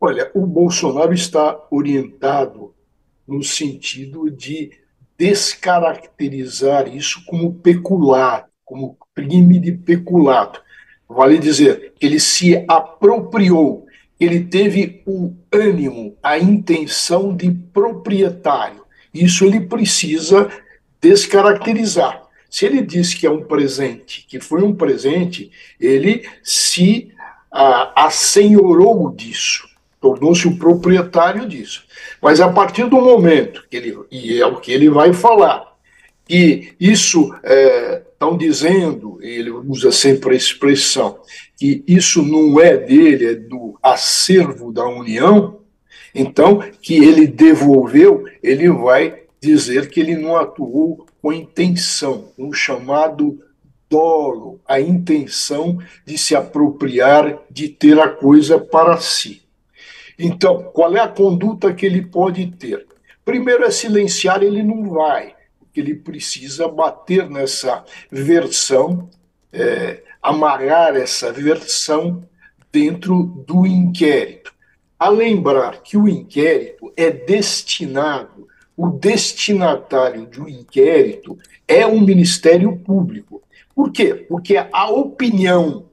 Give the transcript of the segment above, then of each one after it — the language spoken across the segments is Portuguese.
Olha, o Bolsonaro está orientado no sentido de descaracterizar isso como peculato, como crime de peculato. Vale dizer que ele se apropriou, ele teve o ânimo, a intenção de proprietário. Isso ele precisa descaracterizar. Se ele diz que é um presente, que foi um presente, ele se assenhorou disso, tornou-se o proprietário disso. Mas a partir do momento, que ele, e é o que ele vai falar, que isso, estão dizendo, ele usa sempre a expressão, que isso não é dele, é do acervo da União, então, que ele devolveu, ele vai dizer que ele não atuou com intenção, com o chamado dolo, a intenção de se apropriar, de ter a coisa para si. Então, qual é a conduta que ele pode ter? Primeiro é silenciar, ele não vai, porque ele precisa bater nessa versão, amarrar essa versão dentro do inquérito. A lembrar que o inquérito é destinado, o destinatário de um inquérito é o Ministério Público. Por quê? Porque a opinião,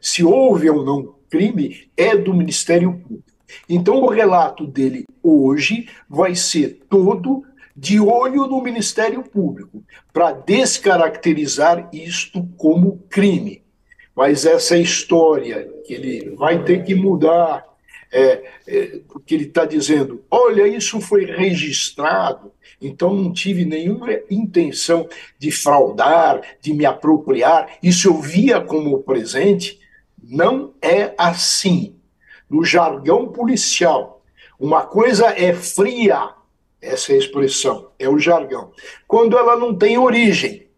se houve ou não crime, é do Ministério Público. Então, o relato dele hoje vai ser todo de olho no Ministério Público, para descaracterizar isto como crime. Mas essa história que ele vai ter que mudar, porque ele está dizendo, olha, isso foi registrado, então não tive nenhuma intenção de fraudar, de me apropriar, isso eu via como presente. Não é assim. No jargão policial, uma coisa é fria, essa é a expressão, é o jargão, quando ela não tem origem.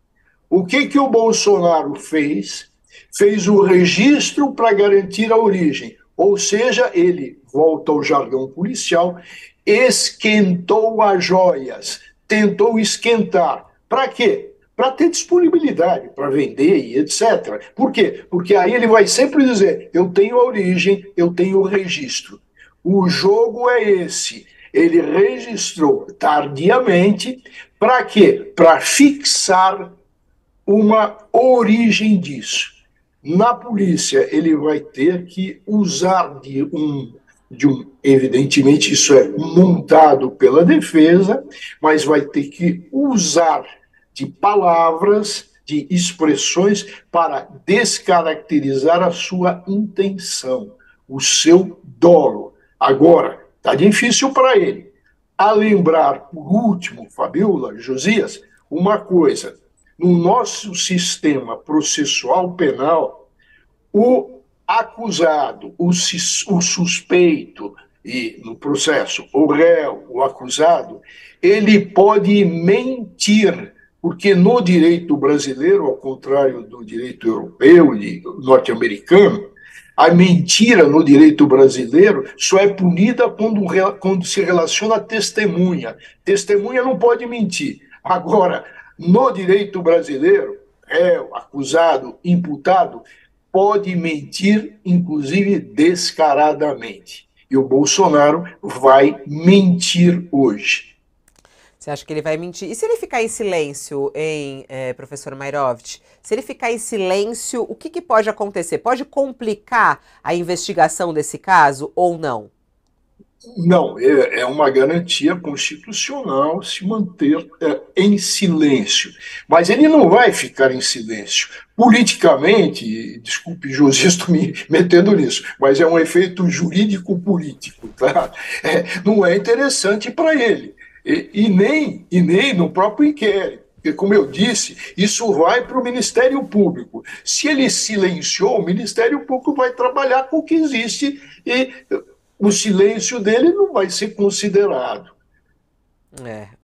O que o Bolsonaro fez? Fez o registro para garantir a origem. Ou seja, ele, volta ao jargão policial, esquentou as joias, tentou esquentar. Para quê? Para ter disponibilidade, para vender e etc. Por quê? Porque aí ele vai sempre dizer, eu tenho a origem, eu tenho o registro. O jogo é esse. Ele registrou tardiamente, para quê? Para fixar uma origem disso. Na polícia, ele vai ter que usar evidentemente isso é montado pela defesa, mas vai ter que usar de palavras, de expressões para descaracterizar a sua intenção, o seu dolo. Agora, está difícil para ele. A lembrar, por último, Fabíola, Josias, uma coisa. No nosso sistema processual penal, o acusado, o suspeito, e no processo, o réu, o acusado, ele pode mentir, porque no direito brasileiro, ao contrário do direito europeu e norte-americano, a mentira no direito brasileiro só é punida quando se relaciona a testemunha. Testemunha não pode mentir. Agora, no direito brasileiro, réu, acusado, imputado, pode mentir, inclusive descaradamente. E o Bolsonaro vai mentir hoje. Você acha que ele vai mentir? E se ele ficar em silêncio, hein, professor Maierovitch? Se ele ficar em silêncio, o que pode acontecer? Pode complicar a investigação desse caso ou não? Não, é uma garantia constitucional se manter em silêncio. Mas ele não vai ficar em silêncio. Politicamente, desculpe, Josias, estou me metendo nisso, mas é um efeito jurídico-político, tá? Não é interessante para ele. E nem no próprio inquérito. Porque, como eu disse, isso vai para o Ministério Público. Se ele silenciou, o Ministério Público vai trabalhar com o que existe e o silêncio dele não vai ser considerado.